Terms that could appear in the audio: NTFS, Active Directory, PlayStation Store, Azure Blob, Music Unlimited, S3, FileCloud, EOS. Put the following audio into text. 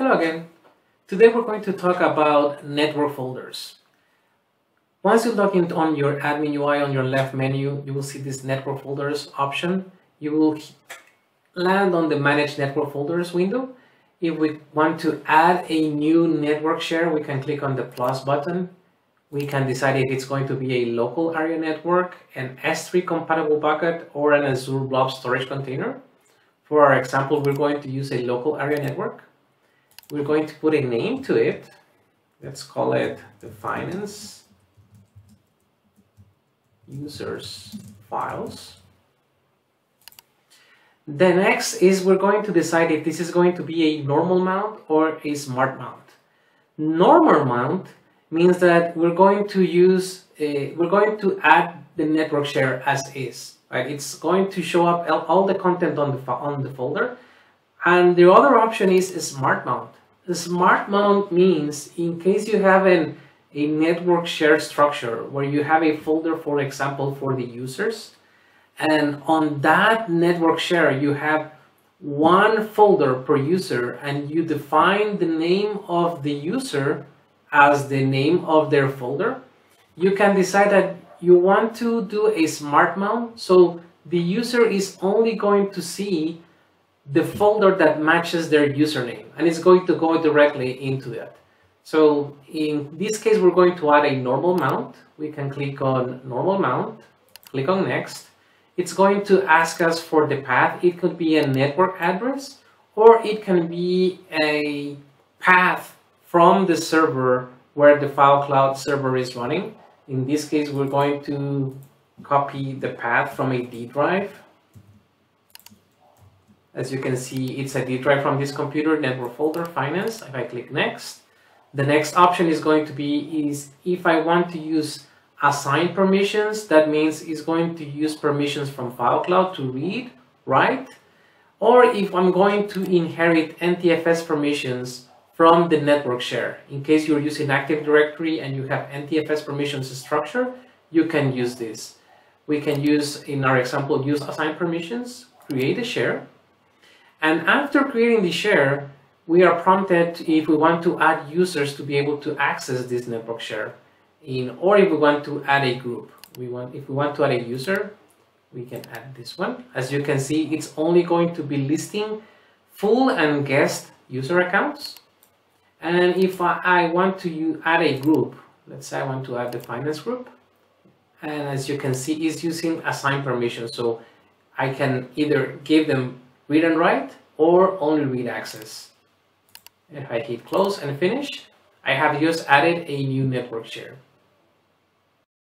Hello again. Today we're going to talk about network folders. Once you log in on your admin UI on your left menu, you will see this network folders option. You will land on the manage network folders window. If we want to add a new network share, we can click on the plus button. We can decide if it's going to be a local area network, an S3 compatible bucket, or an Azure Blob storage container. For our example, we're going to use a local area network. We're going to put a name to it. Let's call it the Finance Users Files. The next is we're going to decide if this is going to be a normal mount or a smart mount. Normal mount means that we're going to add the network share as is. Right? It's going to show up all the content on the folder. And the other option is a smart mount. The smart mount means in case you have a network share structure where you have a folder, for example, for the users, and on that network share you have one folder per user, and you define the name of the user as the name of their folder, you can decide that you want to do a smart mount, so the user is only going to see the folder that matches their username, and it's going to go directly into that. So in this case, we're going to add a normal mount. We can click on normal mount, click on next. It's going to ask us for the path. It could be a network address, or it can be a path from the server where the FileCloud server is running. In this case, we're going to copy the path from a D drive. As you can see, it's a D drive from this computer, network folder, finance. If I click next, the next option is going to be if I want to use assign permissions, that means it's going to use permissions from FileCloud to read, write, or if I'm going to inherit NTFS permissions from the network share. In case you're using Active Directory and you have NTFS permissions structure, you can use this. We can use, in our example, use assign permissions, create a share. And after creating the share, we are prompted if we want to add users to be able to access this network share, or if we want to add a group. If we want to add a user, we can add this one. As you can see, it's only going to be listing full and guest user accounts. And if I want to add a group, let's say I want to add the finance group. And as you can see, it's using assign permission. So I can either give them read and write, or only read access. If I hit close and finish, I have just added a new network share.